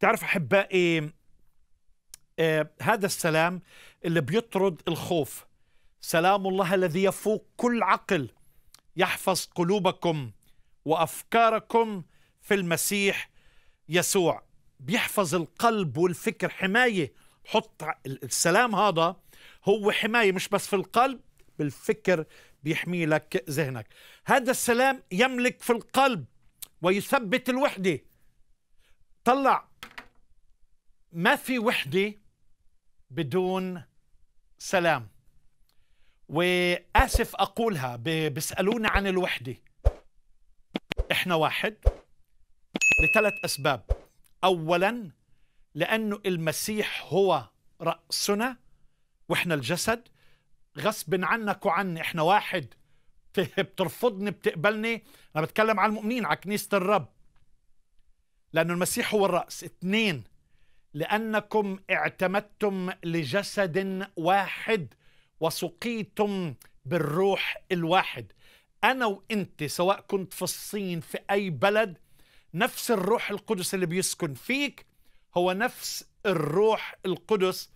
تعرف أحبائي، هذا السلام اللي بيطرد الخوف، سلام الله الذي يفوق كل عقل يحفظ قلوبكم وأفكاركم في المسيح يسوع. بيحفظ القلب والفكر، حماية. حط السلام هذا هو حماية، مش بس في القلب، بالفكر بيحمي لك ذهنك. هذا السلام يملك في القلب ويثبت الوحدة. طلع، ما في وحدة بدون سلام. وآسف أقولها، بيسألونا عن الوحدة. إحنا واحد لثلاث أسباب. أولاً، لأنه المسيح هو رأسنا وإحنا الجسد. غصب عنك وعني إحنا واحد، بترفضني بتقبلني. أنا بتكلم عن المؤمنين، على كنيسة الرب، لأنه المسيح هو الرأس. اثنين، لأنكم اعتمدتم لجسد واحد وسقيتم بالروح الواحد. أنا وإنت سواء كنت في الصين في أي بلد، نفس الروح القدس اللي بيسكن فيك هو نفس الروح القدس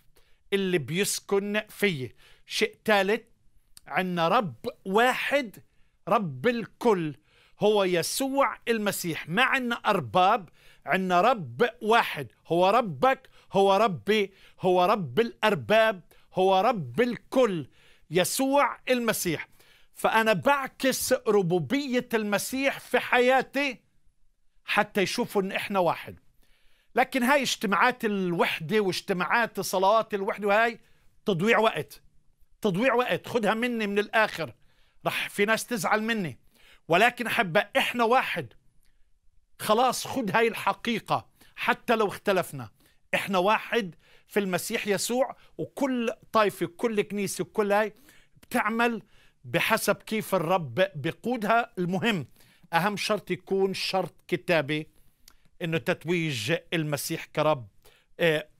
اللي بيسكن فيه. شيء ثالث، عندنا رب واحد، رب الكل هو يسوع المسيح. ما عندنا أرباب، عندنا رب واحد. هو ربك، هو ربي، هو رب الأرباب، هو رب الكل، يسوع المسيح. فأنا بعكس ربوبية المسيح في حياتي حتى يشوفوا إن إحنا واحد. لكن هاي اجتماعات الوحدة واجتماعات صلوات الوحدة، وهاي تضييع وقت، تضييع وقت. خدها مني من الآخر، رح في ناس تزعل مني، ولكن حبة إحنا واحد. خلاص، خد هاي الحقيقة حتى لو اختلفنا. إحنا واحد في المسيح يسوع، وكل طائفة وكل كنيسة وكل هاي بتعمل بحسب كيف الرب بيقودها. المهم، أهم شرط يكون شرط كتابي، إنه تتويج المسيح كرب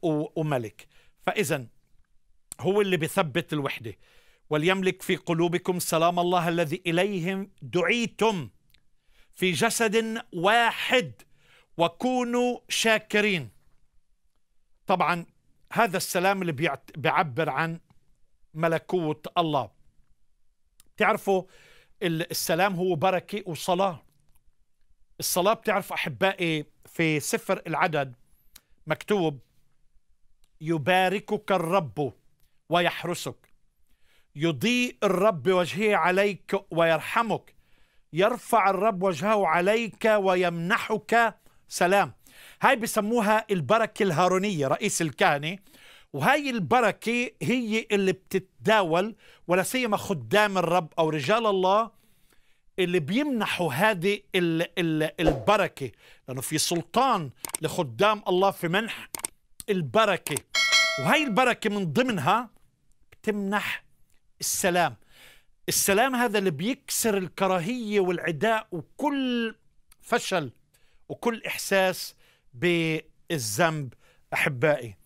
وملك. فإذا هو اللي بيثبت الوحدة. وليملك في قلوبكم سلام الله الذي إليهم دعيتم في جسد واحد وكونوا شاكرين. طبعا هذا السلام اللي بيعبر عن ملكوت الله. بتعرفوا السلام هو بركة وصلاة. الصلاة، بتعرف أحبائي، في سفر العدد مكتوب: يباركك الرب ويحرسك، يضيء الرب وجهه عليك ويرحمك، يرفع الرب وجهه عليك ويمنحك سلام. هاي بسموها البركة الهارونية، رئيس الكهنة. وهاي البركة هي اللي بتتداول، ولا سيما خدام الرب أو رجال الله اللي بيمنحوا هذه البركة، لأنه في سلطان لخدام الله في منح البركة. وهاي البركة من ضمنها بتمنح السلام. السلام هذا اللي بيكسر الكراهية والعداء وكل فشل وكل إحساس بالذنب أحبائي.